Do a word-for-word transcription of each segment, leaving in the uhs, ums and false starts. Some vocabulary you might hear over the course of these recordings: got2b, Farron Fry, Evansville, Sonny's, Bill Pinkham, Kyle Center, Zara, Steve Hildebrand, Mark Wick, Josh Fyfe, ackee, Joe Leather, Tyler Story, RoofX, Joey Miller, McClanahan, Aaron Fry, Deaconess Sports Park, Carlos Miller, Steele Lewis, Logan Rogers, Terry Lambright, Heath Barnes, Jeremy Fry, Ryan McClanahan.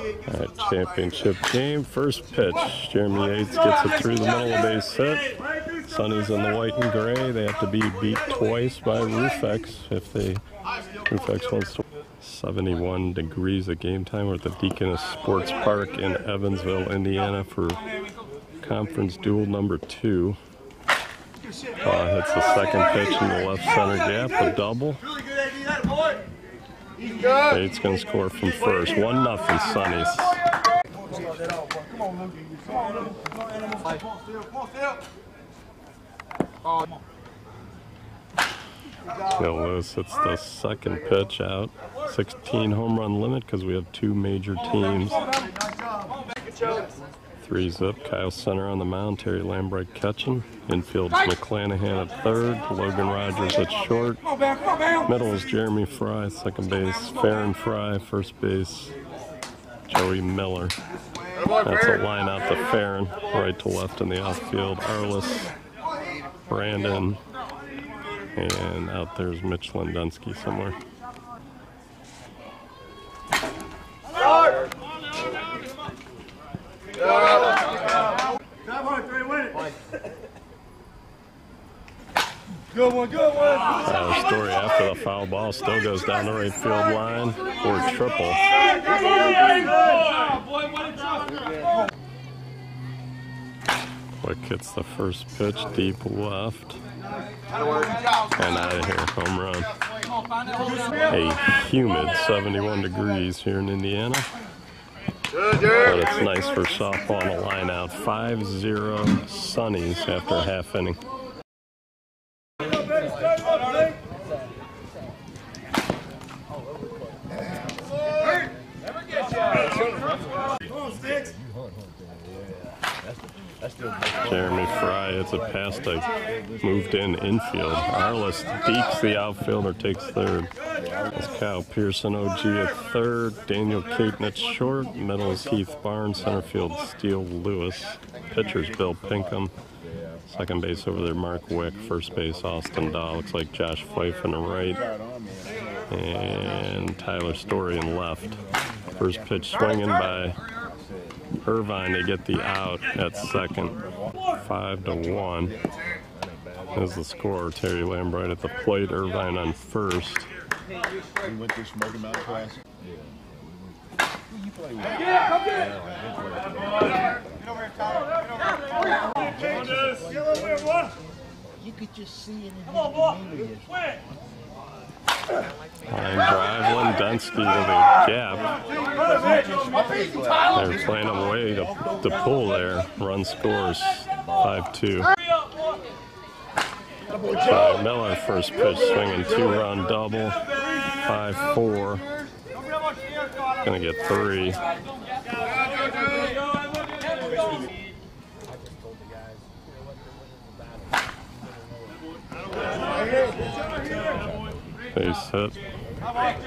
All right, championship game, first pitch. Jeremy Yates gets it through the middle of base set. Sonny's in the white and gray. They have to be beat twice by RoofX if they, RoofX wants to. seventy-one degrees at game time. We're at the Deaconess Sports Park in Evansville, Indiana for conference duel number two. Paw hits the second pitch in the left center gap, a double. Yates gonna score from first. One nothing, Sonny's. Steele Lewis hits the second pitch out. sixteen home run limit because we have two major teams. Three zip. Kyle Center on the mound. Terry Lambright catching. Infield's McClanahan at third. Logan Rogers at short. Middle is Jeremy Fry. Second base, Farron Fry. First base, Joey Miller. That's a line out to Farron. Right to left in the outfield. Carlos, Brandon. And out there's Mitch Lindensky somewhere. Good one, good one. Tyler Story after the foul ball still goes down the right field line for a triple. Wick hits the first pitch deep left. And out of here, home run. A humid seventy-one degrees here in Indiana. But it's nice for softball on a line out. five zero Sonny's after a half inning. Jeremy Fry hits a pass to moved in infield. Carlos deeps the outfielder, takes third. That's Kyle Pearson, O G at third. Daniel Katnitz short. Middle is Heath Barnes. Center field, Steele Lewis. Pitchers, Bill Pinkham. Second base over there, Mark Wick. First base, Austin Dahl. Looks like Josh Fyfe on the right. And Tyler Story in left. First pitch swinging by Irvine to get the out at second. Five to one is the score. Terry Lambright at the plate, Irvine on first. We went through Smoking Mountain class. You could just see it. Come on, boy. Line drive, Lindensky to the gap. They were playing away to, to pull there. Run scores five two. Uh, Miller first pitch swinging, two-run double, five four. Gonna get three. Base hit. Probably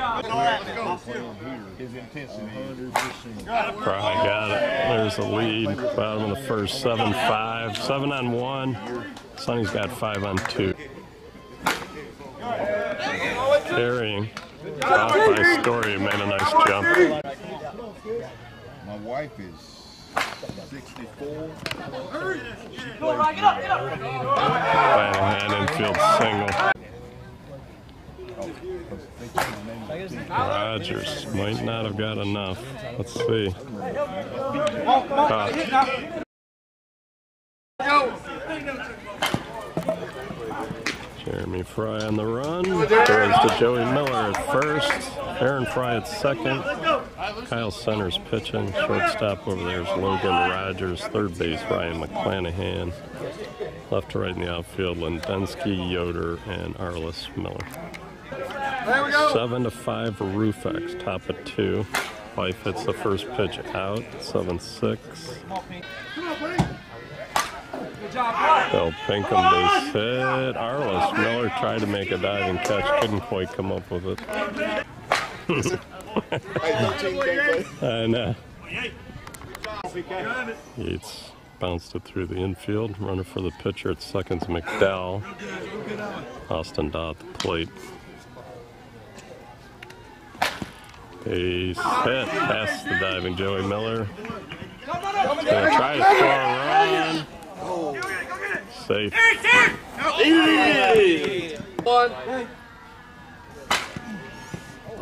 got it. There's the lead. Bottom of the first, seven five. Seven on one. Sonny's got five on two. Carrying. Off by Story, made a nice jump. My wife is sixty-four. Hand infield single. Rogers might not have got enough. Let's see. Caught. Jeremy Fry on the run. Goes to Joey Miller at first. Aaron Fry at second. Kyle Center's pitching. Shortstop over there is Logan Rogers. Third base, Ryan McClanahan. Left to right in the outfield, Lindensky, Yoder, and Carlos Miller. There we go. Seven to five for RoofX, top of two. Fyfe hits the first pitch out, seven six. Bill Pinkham base hit. Carlos Miller tried to make a diving catch, couldn't quite come up with it. I know. Yates bounced it through the infield. Runner for the pitcher at seconds, McDowell. Austin Dahl at the plate. He's hit past the diving Joey Miller. He's going to try to score a run. Safe. Easy.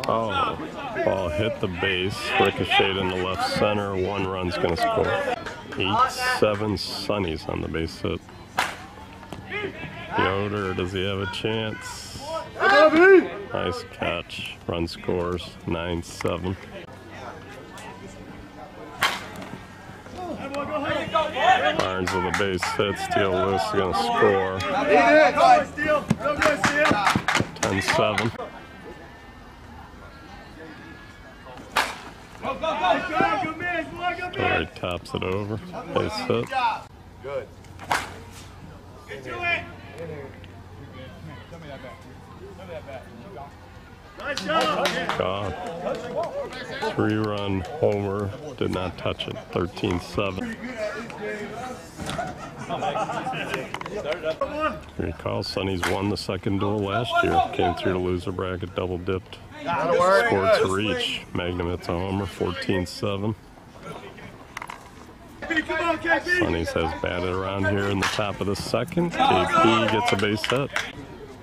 Oh, ball hit the base, ricocheted in the left center. One run's going to score. eight seven Sonny's on the base hit. Yoder, does he have a chance? Nice catch. Run scores. nine seven. Barnes with a base hit. Steele Lewis is going to score. ten seven. Story tops it over. Base hit. Good. Get to it. God. Three-run homer, did not touch it. thirteen seven. Recall Sonny's won the second duel last year. Came through the loser bracket, double dipped. Scored to reach. Magnum hits a homer, fourteen seven. Sonny's has batted around here in the top of the second. K P gets a base hit.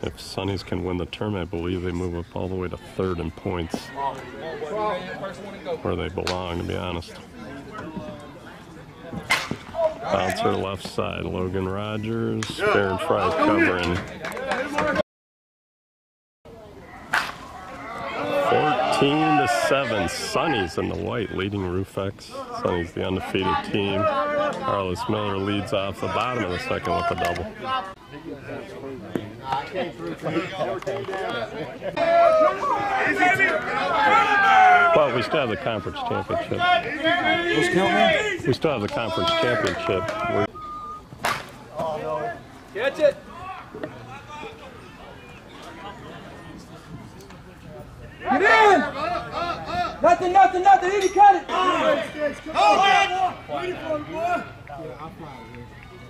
If Sonny's can win the tournament, I believe they move up all the way to third in points, where they belong, to be honest. Bouncer left side, Logan Rogers, Farron Fry covering. fourteen to seven, Sonny's in the white, leading RoofX. Sonny's the undefeated team. Carlos Miller leads off the bottom of the second with a double. Well, we still have the conference championship. What's counting? We still have the conference championship. We're oh no! Catch it! Get in! Nothing, nothing, nothing. Easy, cut it. Oh, boy!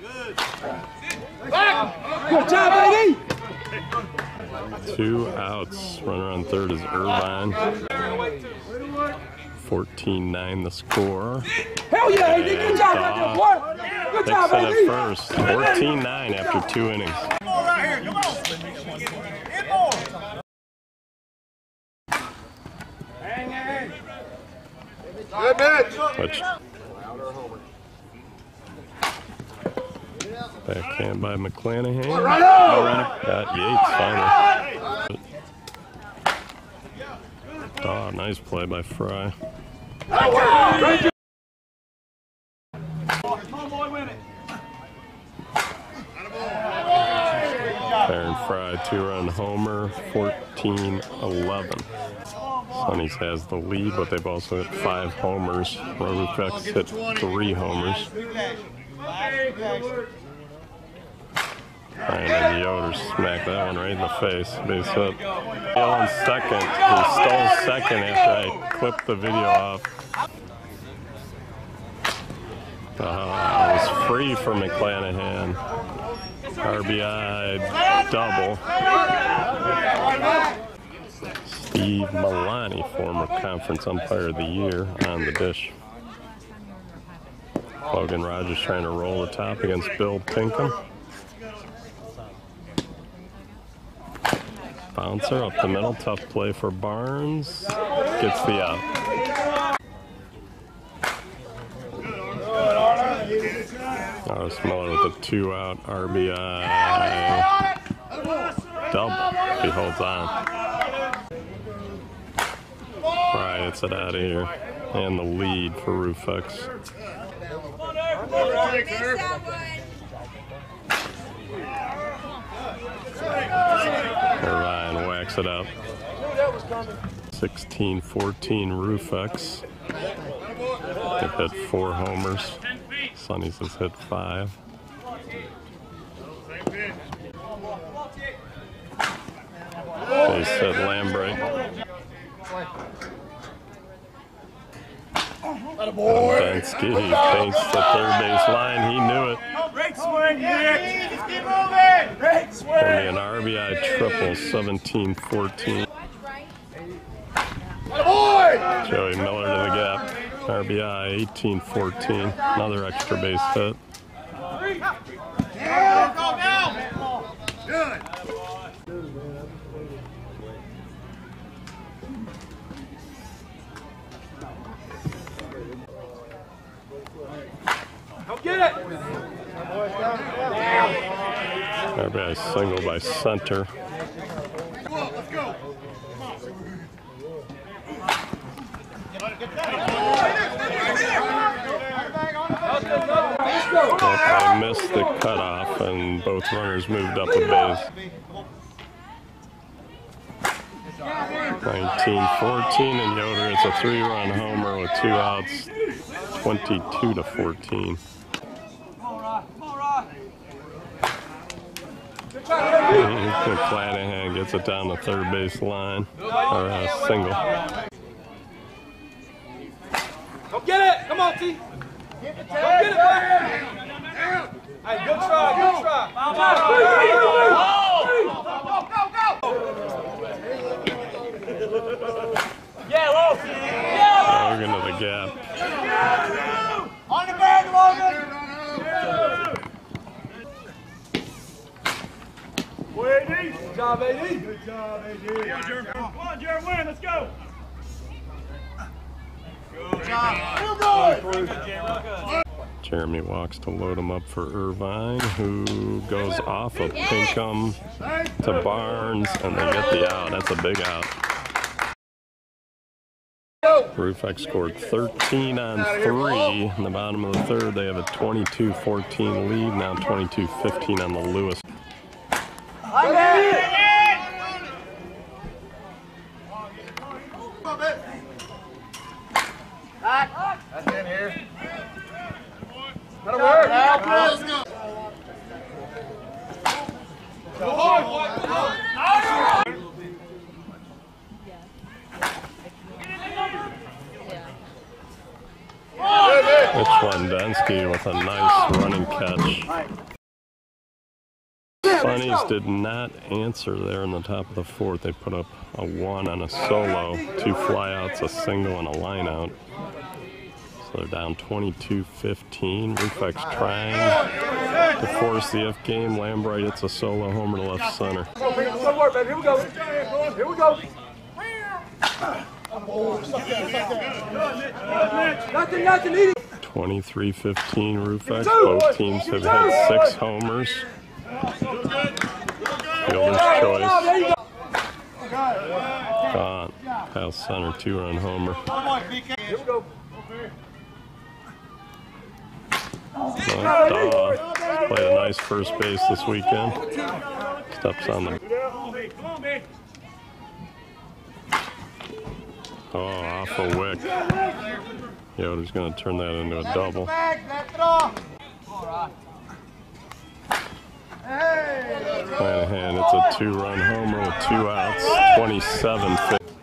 Good. Good job, baby. Two outs. Runner on third is Irvine. fourteen nine the score. Hell yeah, he did. Good job right there, boy. Good job, baby. First. fourteen nine after two innings. Come on, right here. Come on. Hit more. Hang in. Good match. Backhand by McClanahan. All right, all right. Got Yates finally. Oh, nice play by Fry. Farron Fry, two-run homer, fourteen eleven. Sonny's has the lead, but they've also hit five homers. RoofX hit three homers. And Yoder smacked that one right in the face. Base hit. On second. He stole second after I clipped the video off. Uh, it was free for McClanahan. R B I double. Eve Milani, former conference umpire of the year, on the dish. Logan Rogers trying to roll the top against Bill Pinkham. Bouncer up the middle, tough play for Barnes. Gets the out. Oh, Miller with a two-out R B I. Double. He holds on. Fry hits it out of here. And the lead for RoofX. Ryan whacks it up. sixteen fourteen RoofX. They've hit four homers. Sonny's has hit five. They said Lambright. Lindensky, he paints the third base line. He knew it. Great swing, Nick. Just keep moving. Great swing. Only an R B I triple, seventeen fourteen. boy! Joey Miller to the gap. R B I, eighteen fourteen. Another extra base hit. Go get it! R B I single by Center. Let's go! I missed the cutoff, and both runners moved up a base. nineteen fourteen, and Yoder, it's a three-run homer with two outs, twenty-two to fourteen. McClanahan gets it down the third base line, or a single. Go get it! Come on, T! Go get it, back! Hey, good try, good try! Go, go, go, go! Yeah, Logan! Yeah, Logan! Logan to the gap. On the bag, Logan! Good job, A D. Good job, A D. Come on, Jeremy, win. Let's go. Good job. Good. Good. Jeremy walks to load him up for Irvine, who goes off of Pinkham to Barnes, and they get the out. That's a big out. RoofX scored thirteen on three in the bottom of the third. They have a twenty-two fourteen lead, now twenty-two fifteen on the Lewis. That's in here. That'll work. Mitch Lindensky with a nice running catch. Sonny's did not answer there in the top of the fourth. They put up a one on a solo, two flyouts, a single, and a lineout. So they're down twenty-two fifteen. RoofX trying to force the F game. Lambright, it's a solo homer to left center. Here we go. Here we go. Nothing, nothing needed. twenty-three fifteen RoofX. Both teams have had six homers. Fielder's choice. Gone. Kyle Center, two-run homer. Dahl played a nice first base this weekend. Steps on the. Oh, off a Wick. Yoder's going to turn that into a double. McClanahan, it's a two-run homer with two outs, twenty-seven fifteen.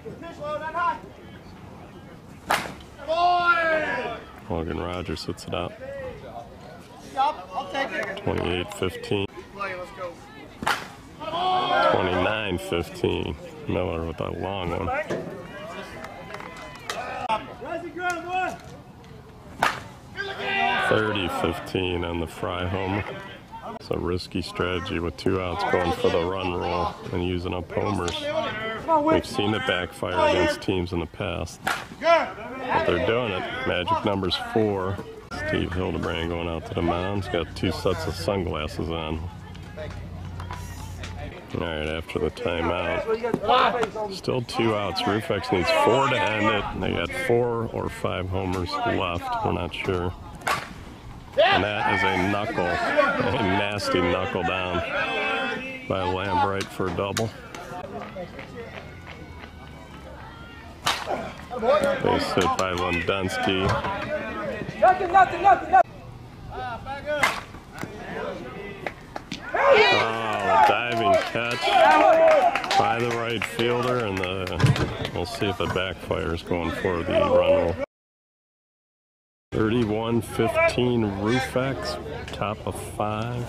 Logan Rogers hits it out. twenty-eight fifteen. twenty-nine fifteen. Miller with a long one. thirty fifteen on the Fry homer. It's a risky strategy with two outs, going for the run roll and using up homers. We've seen it backfire against teams in the past, but they're doing it. Magic number's four. Steve Hildebrand going out to the mound. He's got two sets of sunglasses on. All right, after the timeout, still two outs. RoofX needs four to end it. They got four or five homers left. We're not sure. And that is a knuckle, a nasty knuckle down by Lambright for a double. Base hit by Lindensky. Nothing, nothing, nothing, nothing. Oh, diving catch by the right fielder, and the we'll see if it backfires, going for the run roll. thirty-one fifteen RoofX, top of five.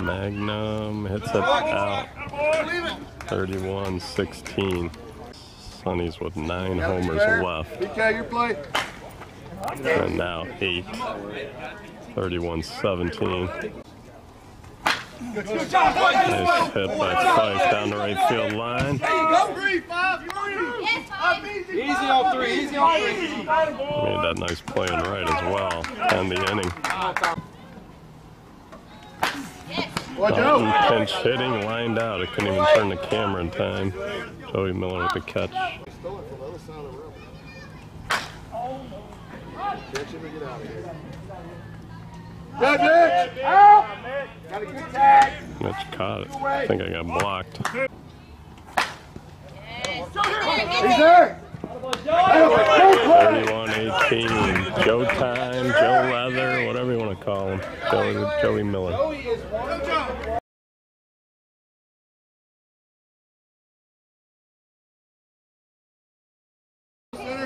Magnum hits it out. thirty-one sixteen. Sonny's with nine homers left. B K, your play. And now eight. thirty-one seventeen. Good job, nice hit by Fyfe down the right field line. There you go. Three, five, three. Easy on three, easy on three. Made that nice play in right as well. And the inning. Dalton pinch hitting, lined out. It couldn't even turn the camera in time. Joey Miller with the catch. Catch him and get out of here. Good, Mitch! Out! Got a good tag! Mitch caught it. I think I got blocked. Yes. He's there! thirty-one eighteen. Joe time, Joe Leather, whatever you want to call him. Joey, Joey Miller.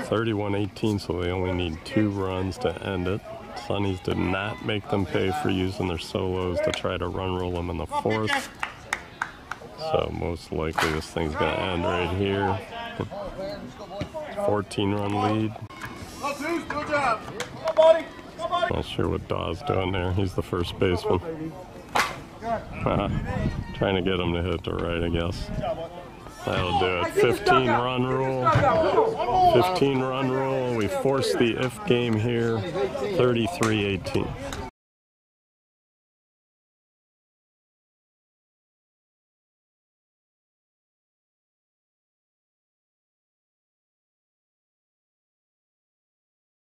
thirty-one eighteen, so they only need two runs to end it. Sonny's did not make them pay for using their solos to try to run roll them in the fourth. So most likely this thing's going to end right here. fourteen run lead. Not sure what Dawes doing there. He's the first baseman. Uh, trying to get him to hit to right, I guess. That'll do it. fifteen run rule. fifteen run rule. We force the if game here. thirty-three eighteen.